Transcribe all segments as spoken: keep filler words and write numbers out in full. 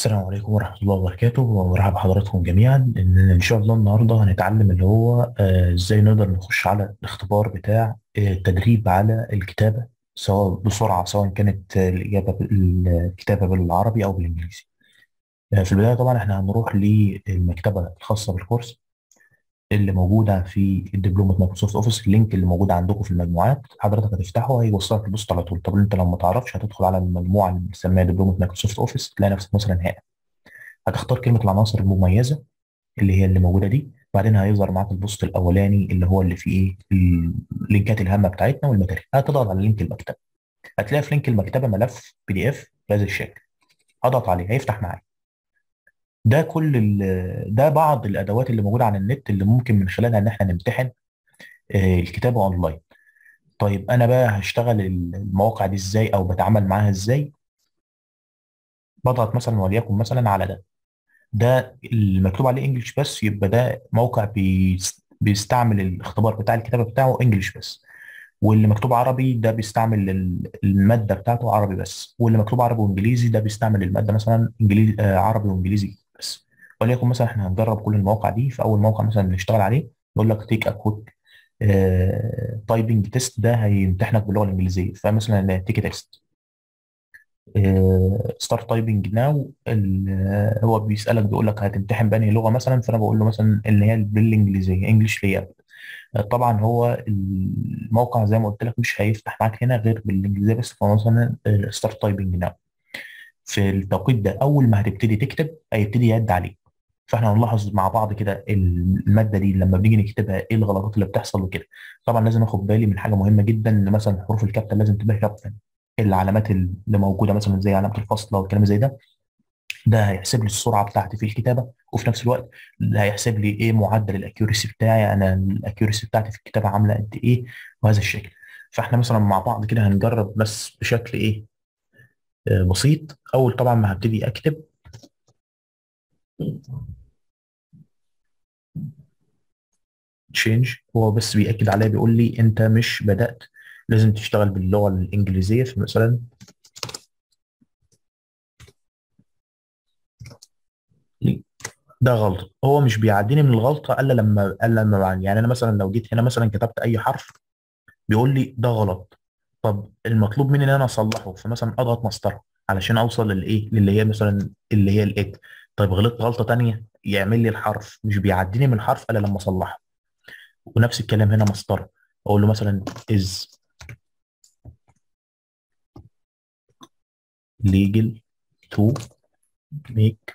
السلام عليكم ورحمة الله وبركاته، ومرحبا بحضراتكم جميعا. إن, ان شاء الله النهارده هنتعلم اللي هو ازاي نقدر نخش على الاختبار بتاع التدريب على الكتابة سواء بسرعة، سواء كانت الإجابة الكتابة بالعربي او بالانجليزي. في البداية طبعا احنا هنروح للمكتبة الخاصة بالكورس اللي موجودة في الدبلومة مايكروسوفت اوفيس. اللينك اللي موجود عندكم في المجموعات حضرتك هتفتحه هيوصلك البوست على طول. طب انت لو ما تعرفش هتدخل على المجموعة اللي بنسميها دبلومة مايكروسوفت اوفيس، تلاقي نفسك مثلا هنا هتختار كلمة العناصر المميزة اللي هي اللي موجودة دي، وبعدين هيظهر معاك البوست الأولاني اللي هو اللي فيه ايه اللينكات الهامة بتاعتنا والماتيريال. هتضغط على لينك المكتبة، هتلاقي في لينك المكتبة ملف بي دي اف بهذا الشكل، هضغط عليه هيفتح معايا. ده كل ده بعض الادوات اللي موجوده على النت اللي ممكن من خلالها ان احنا نمتحن الكتابه اونلاين. طيب انا بقى هشتغل المواقع دي ازاي او بتعامل معاها ازاي؟ بضغط مثلا وليكن مثلا على ده ده المكتوب عليه انجلش بس، يبقى ده موقع بيستعمل الاختبار بتاع الكتابه بتاعه انجلش بس، واللي مكتوب عربي ده بيستعمل الماده بتاعته عربي بس، واللي مكتوب عربي وانجليزي ده بيستعمل الماده مثلا انجليزي عربي وانجليزي بس. وليكن مثلا احنا هنجرب كل المواقع دي. في اول موقع مثلا بنشتغل عليه بيقول لك تيك ا كويك تايبنج تيست، ده هيمتحنك باللغه الانجليزيه، فمثلا تيك تيست ستارت تايبنج ناو، هو بيسالك بيقول لك هتمتحن بانهي لغه مثلا، فانا بقول له مثلا اللي هي بالانجليزيه انجلش لي. طبعا هو الموقع زي ما قلت لك مش هيفتح معاك هنا غير بالانجليزيه بس، فمثلا ستارت تايبنج ناو. في التوقيت ده اول ما هتبتدي تكتب هيبتدي يعد عليك، فاحنا هنلاحظ مع بعض كده الماده دي لما بنيجي نكتبها ايه الغلطات اللي بتحصل وكده. طبعا لازم اخد بالي من حاجه مهمه جدا، ان مثلا حروف الكابتن لازم تبقى كابتن، العلامات اللي موجوده مثلا زي علامه الفاصله والكلام زي ده، ده هيحسب لي السرعه بتاعتي في الكتابه، وفي نفس الوقت هيحسب لي ايه معدل الاكيورسي بتاعي، انا الاكيورسي بتاعتي في الكتابه عامله قد ايه وهذا الشكل. فاحنا مثلا مع بعض كده هنجرب بس بشكل ايه بسيط. اول طبعا ما هبتدي اكتب تشينج، هو بس بيأكد عليا بيقول لي انت مش بدأت، لازم تشتغل باللغه الانجليزيه. فمثلا ده غلط، هو مش بيعديني من الغلطه الا لما الا لما يعني انا مثلا لو جيت هنا مثلا كتبت اي حرف بيقول لي ده غلط، طب المطلوب مني ان انا اصلحه، فمثلا اضغط مسطره علشان اوصل للايه اللي هي مثلا اللي هي الاك. طيب غلطت غلطه ثانيه يعمل لي الحرف، مش بيعديني من الحرف الا لما اصلحه. ونفس الكلام هنا مسطره، اقول له مثلا از legal to make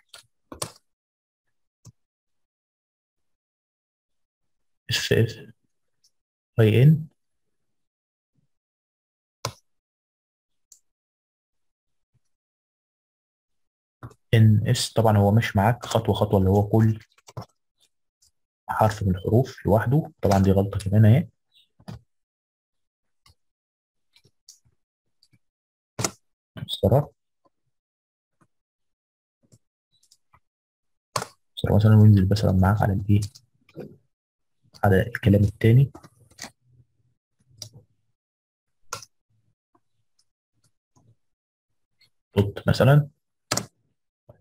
in إن إس. طبعا هو مش معاك خطوة خطوة اللي هو كل حرف من الحروف لوحده، طبعا دي غلطة كمان اهي. مثلا وينزل مثلا معاك على الايه على الكلام الثاني، دوت مثلا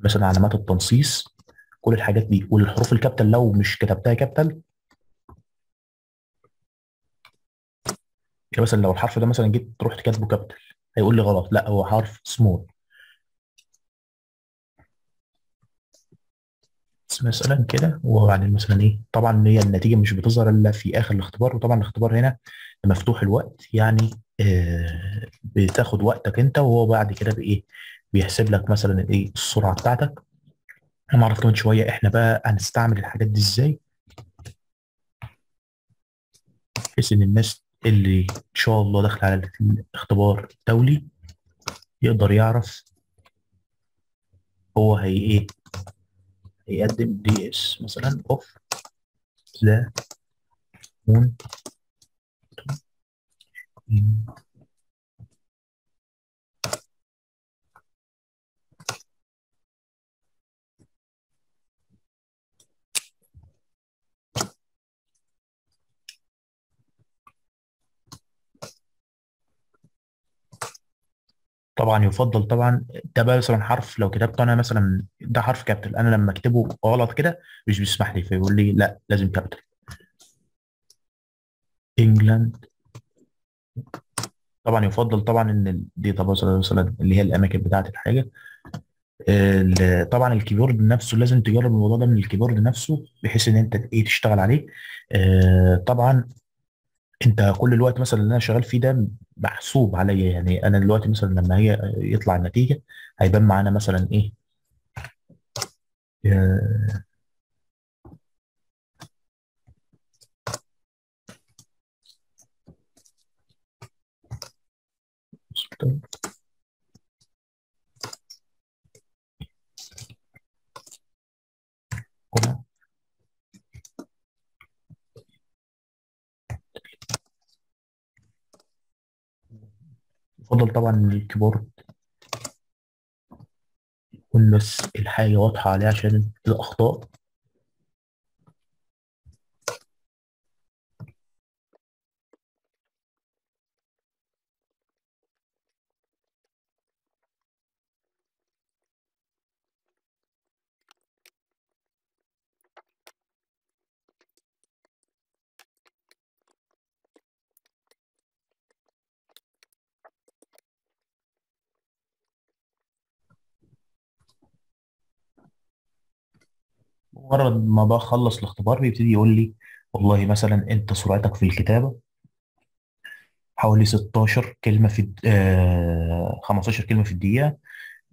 مثلا علامات التنصيص، كل الحاجات دي. والحروف الكابيتال لو مش كتبتها كابيتال، مثلا لو الحرف ده مثلا جيت رحت كاتبه كابيتال هيقول لي غلط، لا هو حرف سمول مثلا كده. وبعدين مثلا ايه طبعا هي النتيجه مش بتظهر الا في اخر الاختبار، وطبعا الاختبار هنا مفتوح الوقت، يعني آه بتاخد وقتك انت، وهو بعد كده بايه بيحسب لك مثلا ايه السرعه بتاعتك. انا عرفت من شويه احنا بقى هنستعمل الحاجات دي ازاي، بحيث ان الناس اللي ان شاء الله داخله على الاختبار الدولي يقدر يعرف هو هي ايه يقدم دي اس مثلا اوف ذا مون طبعا يفضل طبعا ده بقى مثلا حرف لو كتبته انا مثلا ده حرف كابيتال، انا لما اكتبه غلط كده مش بيسمح لي، فيقول لي لا لازم كابيتال. انجلاند طبعا يفضل طبعا ان الداتاباز مثلا اللي هي الاماكن بتاعه الحاجه. طبعا الكيبورد نفسه لازم تجرب الموضوع ده من الكيبورد نفسه بحيث ان انت ايه تشتغل عليه. طبعا انت كل الوقت مثلا اللي انا شغال فيه ده محسوب عليا، يعني انا دلوقتي مثلا لما هي يطلع النتيجه هيبان معانا مثلا ايه يفضل طبعا الكيبورد يكون بس الحاجة واضحة عليه عشان الأخطاء. مجرد ما بخلص الاختبار بيبتدي يقول لي والله مثلا انت سرعتك في الكتابه حوالي ستاشر كلمه في آه خمستاشر كلمه في الدقيقه،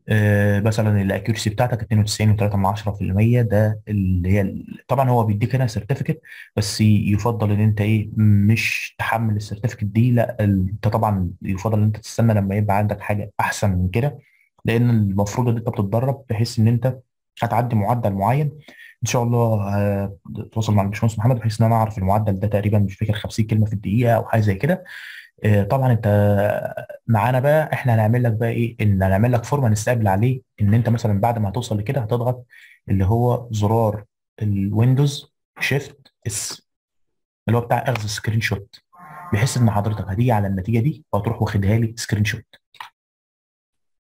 آه مثلا الاكيورسي بتاعتك اتنين وتسعين وتلاتة من عشرة في المية. ده اللي هي طبعا هو بيديك هنا سيرتيفيكت، بس يفضل ان انت ايه مش تحمل السيرتيفيكت دي، لا انت طبعا يفضل ان انت تستنى لما يبقى عندك حاجه احسن من كده، لان المفروض ان انت بتتدرب بحيث ان انت هتعدي معدل معين. ان شاء الله هتواصل مع الباشمهندس محمد بحيث ان انا اعرف المعدل ده، تقريبا مش فاكر خمسين كلمه في الدقيقه او حاجه زي كده. طبعا انت معانا بقى، احنا هنعمل لك بقى ايه ان هنعمل لك فورمه نستقبل عليه، ان انت مثلا بعد ما هتوصل لكده هتضغط اللي هو زرار الويندوز شيفت اس اللي هو بتاع اخذ سكرين شوت، بحيث ان حضرتك هتيجي على النتيجه دي وهتروح واخدها لي سكرين شوت.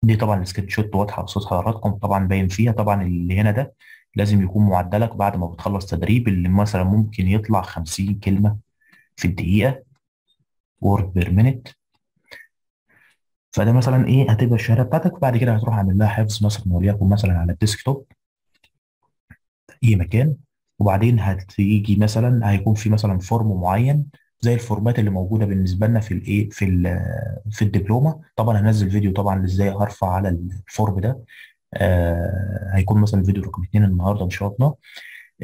دي طبعا السكرين شوت واضحه قصاد حضراتكم طبعا باين فيها. طبعا اللي هنا ده لازم يكون معدلك بعد ما بتخلص تدريب، اللي مثلا ممكن يطلع خمسين كلمه في الدقيقه وورد بير مينيت، فده مثلا ايه هتبقى الشهاده بتاعتك. بعد كده هتروح اعمل لها حفظ مثلا وليكن مثلا على الديسكتوب اي مكان، وبعدين هتيجي مثلا هيكون في مثلا فورم معين زي الفورمات اللي موجوده بالنسبه لنا في الايه في ال في الدبلومه. طبعا هنزل فيديو طبعا ازاي هرفع على الفورم ده، آه هيكون مثلا فيديو رقم اتنين النهارده ان شاء الله.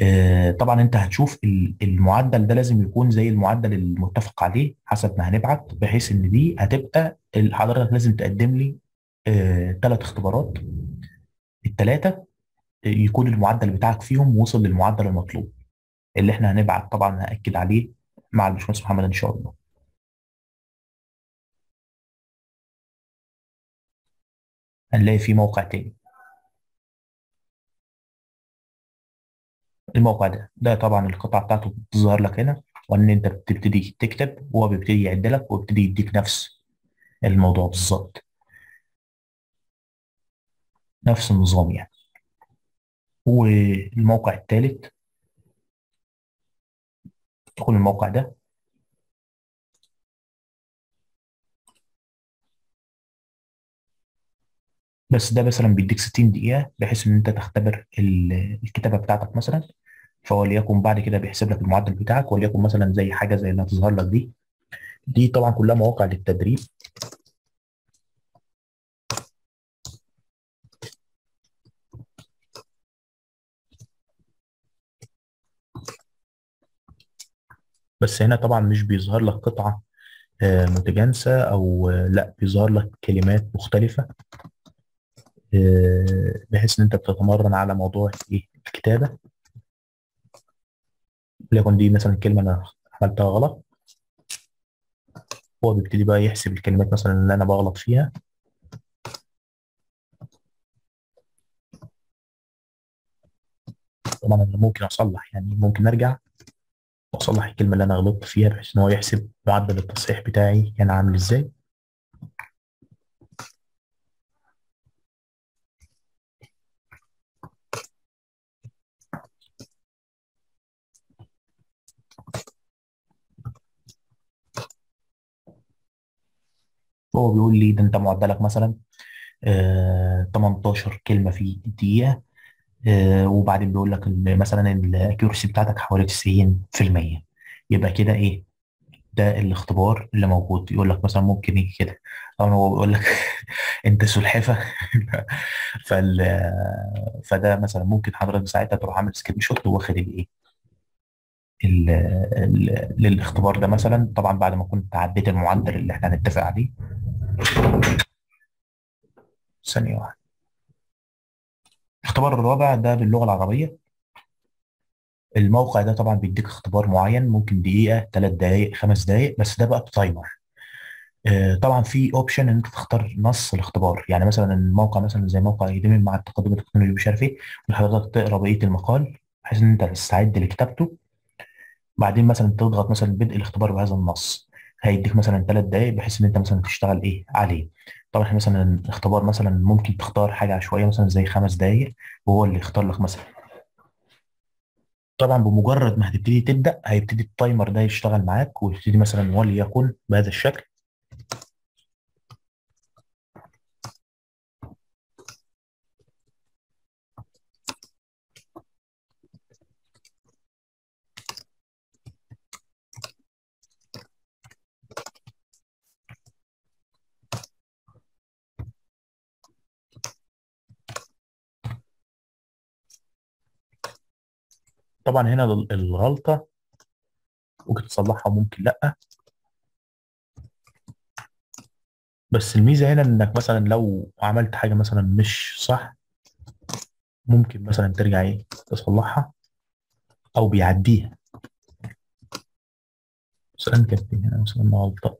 آه طبعا انت هتشوف المعدل ده لازم يكون زي المعدل المتفق عليه حسب ما هنبعت، بحيث ان دي هتبقى حضرتك لازم تقدم لي ثلاث آه اختبارات، الثلاثه يكون المعدل بتاعك فيهم وصل للمعدل المطلوب اللي احنا هنبعت طبعا هاكد عليه مع الباشمهندس محمد ان شاء الله. هنلاقي في موقع تاني، الموقع ده ده طبعا القطعه بتاعته بتظهر لك هنا، وان انت بتبتدي تكتب وهو بيبتدي يعد لك ويبتدي يديك نفس الموضوع بالظبط، نفس النظام يعني. والموقع الثالث تدخل الموقع ده، بس ده مثلا بيديك ستين دقيقه بحيث ان انت تختبر الكتابه بتاعتك مثلا، فوليكن بعد كده بيحسب لك المعدل بتاعك، وليكن مثلا زي حاجه زي اللي هتظهر لك دي. دي طبعا كلها مواقع للتدريب. بس هنا طبعا مش بيظهر لك قطعه متجانسه او لا، بيظهر لك كلمات مختلفه بحيث ان انت بتتمرن على موضوع ايه الكتابه. وليكن دي مثلا كلمه انا عملتها غلط، هو بيبتدي بقى يحسب الكلمات مثلا اللي انا بغلط فيها. طبعا انا ممكن اصلح، يعني ممكن ارجع واصلح الكلمه اللي انا غلطت فيها بحيث ان هو يحسب معدل التصحيح بتاعي كان يعني عامل ازاي. هو بيقول لي ده انت معدلك مثلا آه تمنتاشر كلمه في الدقيقه، آه وبعدين بيقول لك مثلا الاكيورسي بتاعتك حوالي تسعين في المية. يبقى كده ايه ده الاختبار اللي موجود. يقول لك مثلا ممكن ايه كده، او هو بيقول لك انت سلحفه فال فده مثلا ممكن حضرتك ساعتها تروح عامل سكرين شوت واخد الايه للاختبار ده مثلا، طبعا بعد ما كنت عديت المعدل اللي احنا هنتفق عليه. ثانية واحدة. الاختبار الرابع ده باللغة العربية. الموقع ده طبعا بيديك اختبار معين، ممكن دقيقة، ثلاث دقايق، خمس دقايق، بس ده بقى بتايمر. طبعا في اوبشن ان انت تختار نص الاختبار، يعني مثلا الموقع مثلا زي موقع يدمج مع التقدم التكنولوجي مش عارف ايه، حضرتك تقرا بقية المقال بحيث ان انت تستعد لكتابته. بعدين مثلا تضغط مثلا بدء الاختبار بهذا النص، هيديك مثلا ثلاث دقائق بحيث ان انت مثلا تشتغل ايه عليه. طبعا احنا مثلا اختبار مثلا ممكن تختار حاجه عشوائيه مثلا زي خمس دقائق وهو اللي يختار لك مثلا. طبعا بمجرد ما هتبتدي تبدا هيبتدي التايمر ده يشتغل معاك ويبتدي مثلا وليكن بهذا الشكل. طبعا هنا الغلطة ممكن تصلحها وممكن لأ، بس الميزة هنا انك مثلا لو عملت حاجة مثلا مش صح ممكن مثلا ترجع ايه تصلحها او بيعديها. مثلا كان في هنا مثلا غلطة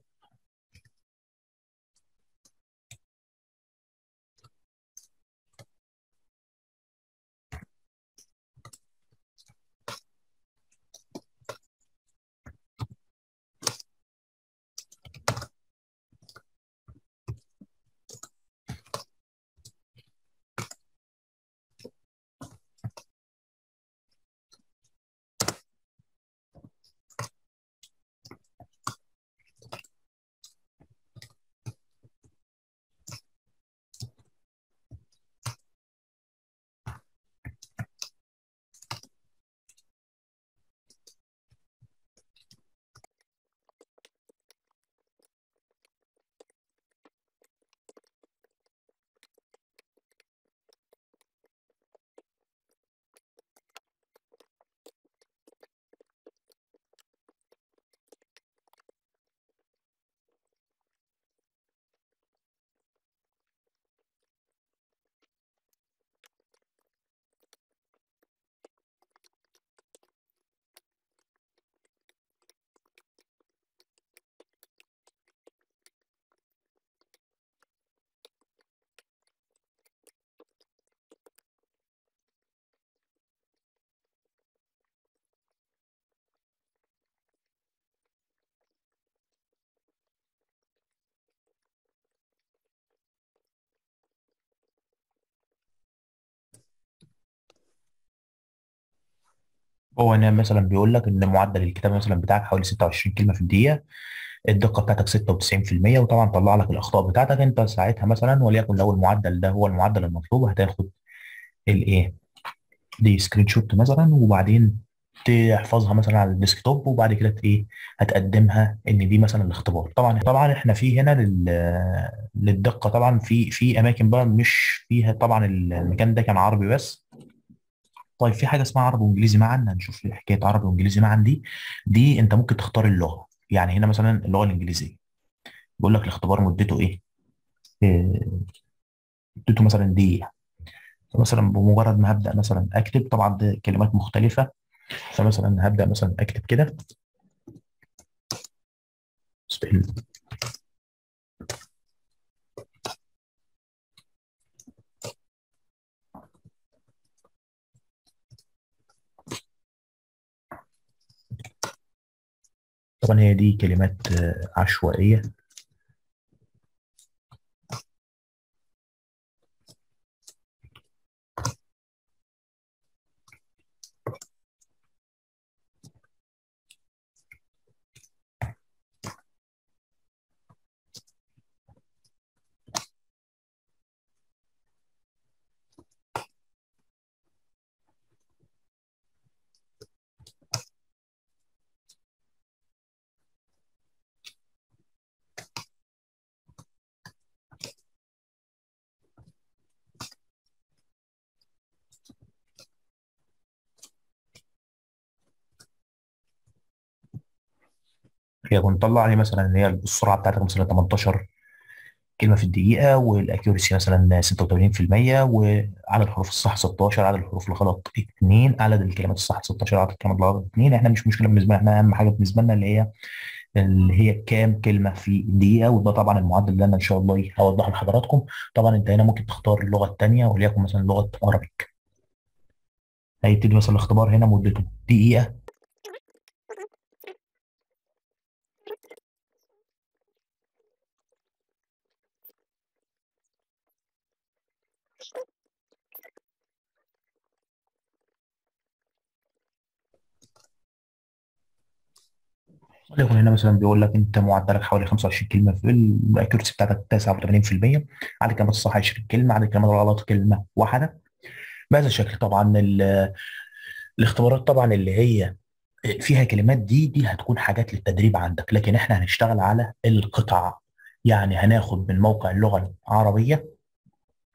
هو هنا مثلا بيقول لك ان معدل الكتابه مثلا بتاعك حوالي ستة وعشرين كلمه في الدقيقه، الدقه بتاعتك ستة وتسعين في المية، وطبعا طلع لك الاخطاء بتاعتك انت ساعتها مثلا. وليكن لو المعدل ده هو المعدل المطلوب هتاخد الايه دي سكرين شوت مثلا، وبعدين تحفظها مثلا على الديسكتوب، وبعد كده ايه هتقدمها ان دي مثلا الاختبار. طبعا طبعا احنا في هنا للدقه طبعا في في اماكن بقى مش فيها، طبعا المكان ده كان عربي بس. طيب في حاجه اسمها عربي وانجليزي معا، هنشوف حكايه عربي وانجليزي معا دي دي انت ممكن تختار اللغه. يعني هنا مثلا اللغه الانجليزيه بيقول لك الاختبار مدته ايه؟ مدته مثلا دقيقه. مثلا بمجرد ما هبدا مثلا اكتب، طبعا ده كلمات مختلفه، فمثلا هبدا مثلا اكتب كده طبعا هي دي كلمات عشوائية. هي بنطلع عليه مثلا ان هي السرعه بتاعتك مثلا تمنتاشر كلمه في الدقيقه، والاكيورسي مثلا ستة وتمانين في المية، وعدد الحروف الصح ستاشر، عدد الحروف الغلط اتنين، عدد الكلمات الصح ستاشر، عدد الكلمات الغلط اتنين. احنا مش مشكله بالنسبه لنا، احنا اهم حاجه بالنسبه لنا اللي هي اللي هي كام كلمه في دقيقه، وده طبعا المعدل اللي انا ان شاء الله ايه هوضحه لحضراتكم. طبعا انت هنا ممكن تختار اللغه الثانيه، وليكن مثلا لغه عربيك. هيبتدي مثلا الاختبار هنا مدته دقيقه. وليكن هنا مثلا بيقول لك انت معدلك حوالي خمسة وعشرين كلمه في الاكيورسي بتاعتك تسعة وتمانين في المية، عدد الكلمات الصح عشرين كلمه، عدد الكلمات الغلط كلمه واحده. بهذا الشكل طبعا الاختبارات طبعا اللي هي فيها كلمات دي دي هتكون حاجات للتدريب عندك، لكن احنا هنشتغل على القطع. يعني هناخد من موقع اللغه العربيه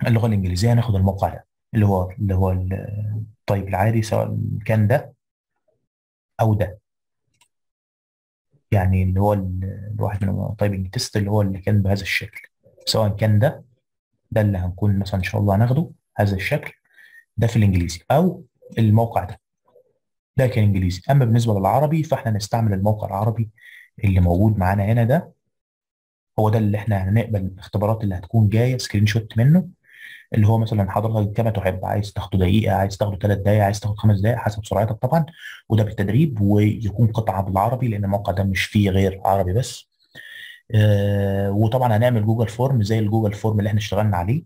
اللغه الانجليزيه، هناخد الموقع ده اللي هو اللي هو الطيب العادي، سواء كان ده او ده، يعني اللي هو الواحد من التايبنج تيست اللي هو اللي كان بهذا الشكل، سواء كان ده ده اللي هنكون مثلا ان شاء الله هناخده هذا الشكل ده في الانجليزي، او الموقع ده ده كان انجليزي. اما بالنسبه للعربي فاحنا هنستعمل الموقع العربي اللي موجود معانا هنا، ده هو ده اللي احنا هنقبل الاختبارات اللي هتكون جايه سكرين شوت منه، اللي هو مثلا حضرتك كما تحب، عايز تاخده دقيقه، عايز تاخده تلات دقايق، عايز تاخد خمس دقايق، حسب سرعتك طبعا. وده بالتدريب، ويكون قطعه بالعربي لان الموقع ده مش فيه غير عربي بس. آه وطبعا هنعمل جوجل فورم زي الجوجل فورم اللي احنا اشتغلنا عليه،